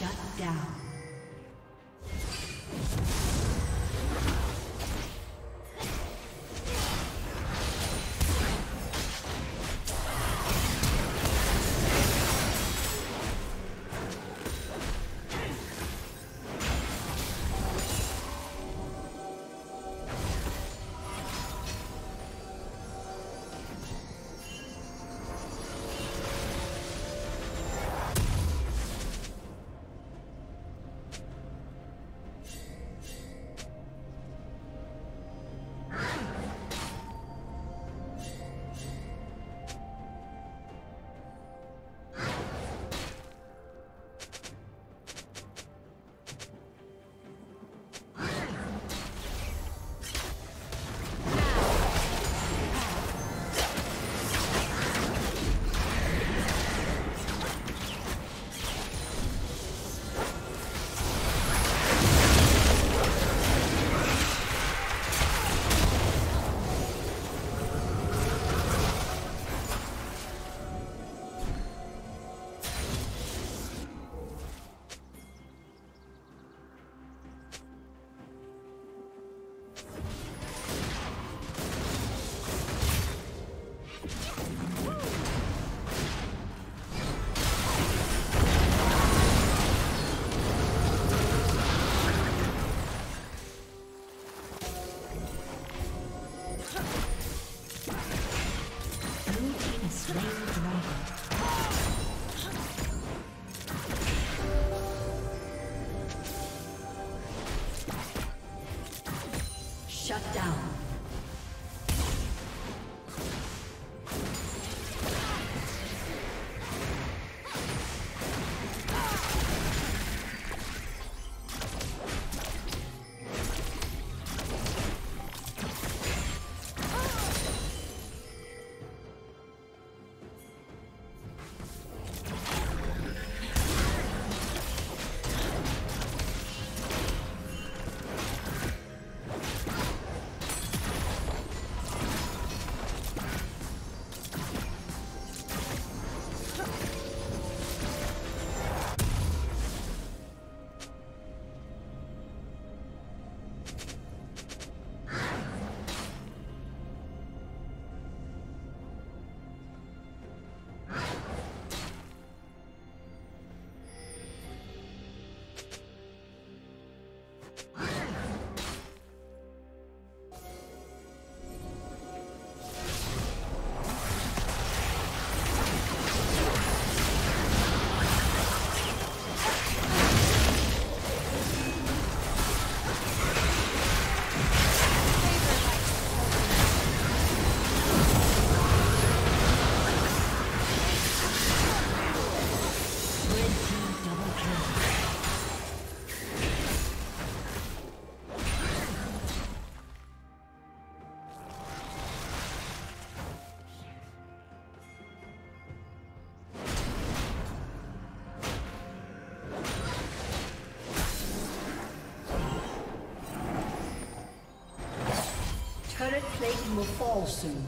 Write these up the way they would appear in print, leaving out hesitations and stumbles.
Shut down. Shut down. Current plating will fall soon.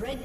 Red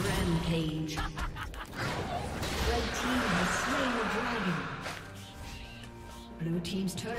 Rampage. Red team has slain the dragon. Blue team's turret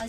A